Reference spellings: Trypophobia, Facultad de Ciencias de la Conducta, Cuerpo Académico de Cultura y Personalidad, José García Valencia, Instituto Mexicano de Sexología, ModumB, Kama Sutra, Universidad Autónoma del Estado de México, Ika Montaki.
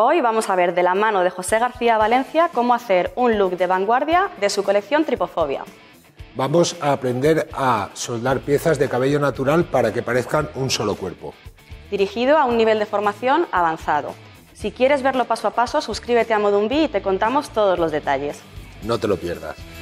Hoy vamos a ver de la mano de José García Valencia cómo hacer un look de vanguardia de su colección Trypophobia. Vamos a aprender a soldar piezas de cabello natural para que parezcan un solo cuerpo. Dirigido a un nivel de formación avanzado. Si quieres verlo paso a paso, suscríbete a ModumB y te contamos todos los detalles. No te lo pierdas.